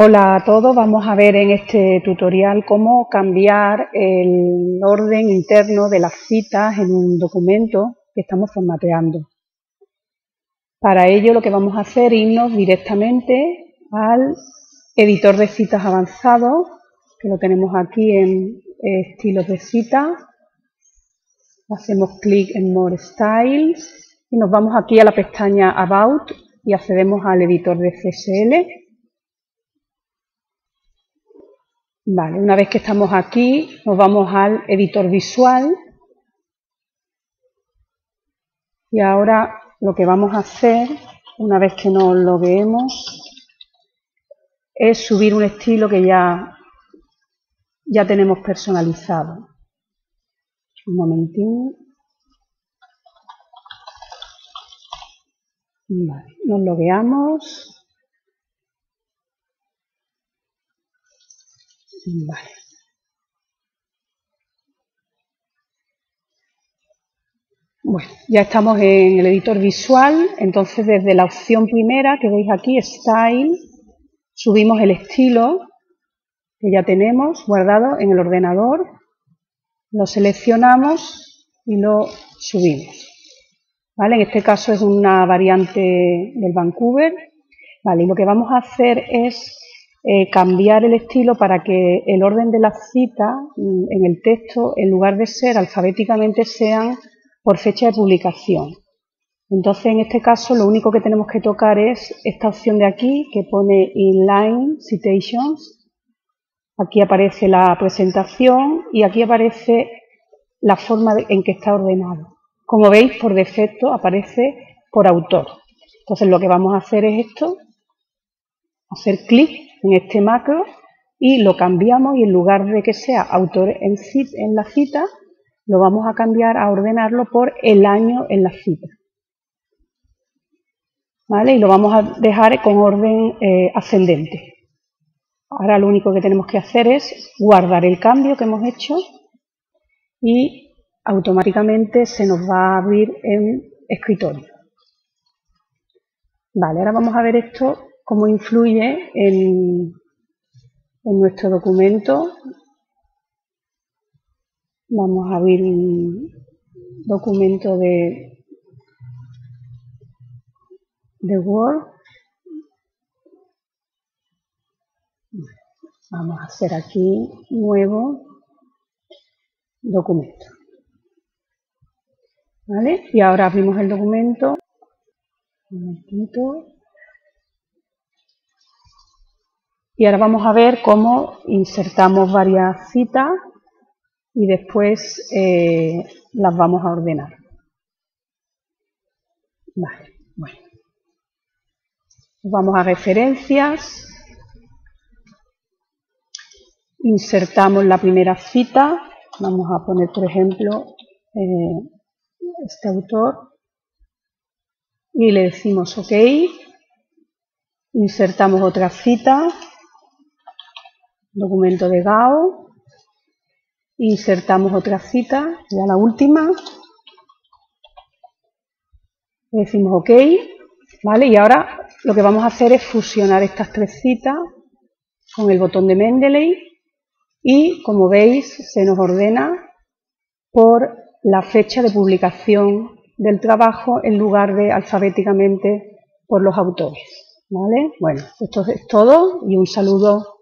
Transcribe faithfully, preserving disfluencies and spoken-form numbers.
Hola a todos, vamos a ver en este tutorial cómo cambiar el orden interno de las citas en un documento que estamos formateando. Para ello lo que vamos a hacer es irnos directamente al editor de citas avanzado, que lo tenemos aquí en estilos de cita. Hacemos clic en More Styles y nos vamos aquí a la pestaña About y accedemos al editor de C S L. Vale, una vez que estamos aquí, nos vamos al editor visual y ahora lo que vamos a hacer, una vez que nos logueemos, es subir un estilo que ya, ya tenemos personalizado. Un momentito. Vale, nos logueamos. Vale. Bueno, ya estamos en el editor visual, entonces desde la opción primera que veis aquí, Style, subimos el estilo que ya tenemos guardado en el ordenador, lo seleccionamos y lo subimos. ¿Vale? En este caso es una variante del Vancouver. Vale, y lo que vamos a hacer es Eh, cambiar el estilo para que el orden de las citas en el texto, en lugar de ser alfabéticamente, sean por fecha de publicación. Entonces, en este caso, lo único que tenemos que tocar es esta opción de aquí, que pone Inline Citations. Aquí aparece la presentación y aquí aparece la forma en que está ordenado. Como veis, por defecto aparece por autor. Entonces, lo que vamos a hacer es esto, hacer clic en este macro y lo cambiamos, y en lugar de que sea autor en, cita, en la cita, lo vamos a cambiar a ordenarlo por el año en la cita. ¿Vale? Y lo vamos a dejar con orden eh, ascendente. Ahora lo único que tenemos que hacer es guardar el cambio que hemos hecho y automáticamente se nos va a abrir en escritorio. Vale, ahora vamos a ver esto cómo influye en, en nuestro documento. Vamos a abrir un documento de, de Word. Vamos a hacer aquí nuevo documento. ¿Vale? Y ahora abrimos el documento. Un momentito. Y ahora vamos a ver cómo insertamos varias citas y después eh, las vamos a ordenar. Vale, bueno. Vamos a referencias. Insertamos la primera cita. Vamos a poner, por ejemplo, eh, este autor. Y le decimos OK. Insertamos otra cita. Documento de Gao, insertamos otra cita, ya la última, le decimos OK, ¿vale? Y ahora lo que vamos a hacer es fusionar estas tres citas con el botón de Mendeley y, como veis, se nos ordena por la fecha de publicación del trabajo en lugar de alfabéticamente por los autores, ¿vale? Bueno, esto es todo y un saludo.